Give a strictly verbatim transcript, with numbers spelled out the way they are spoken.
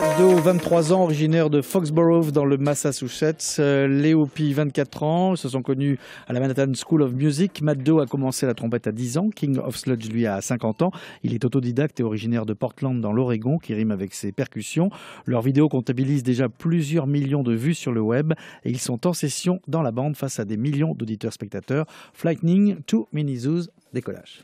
Matt Doe, vingt-trois ans, originaire de Foxborough dans le Massachusetts. Léo P., vingt-quatre ans, se sont connus à la Manhattan School of Music. Matt Doe a commencé la trompette à dix ans, King of Sludge lui à cinquante ans. Il est autodidacte et originaire de Portland dans l'Oregon, qui rime avec ses percussions. Leurs vidéos comptabilisent déjà plusieurs millions de vues sur le web et ils sont en session dans la bande face à des millions d'auditeurs spectateurs. Flightning, Too Many Zooz, décollage.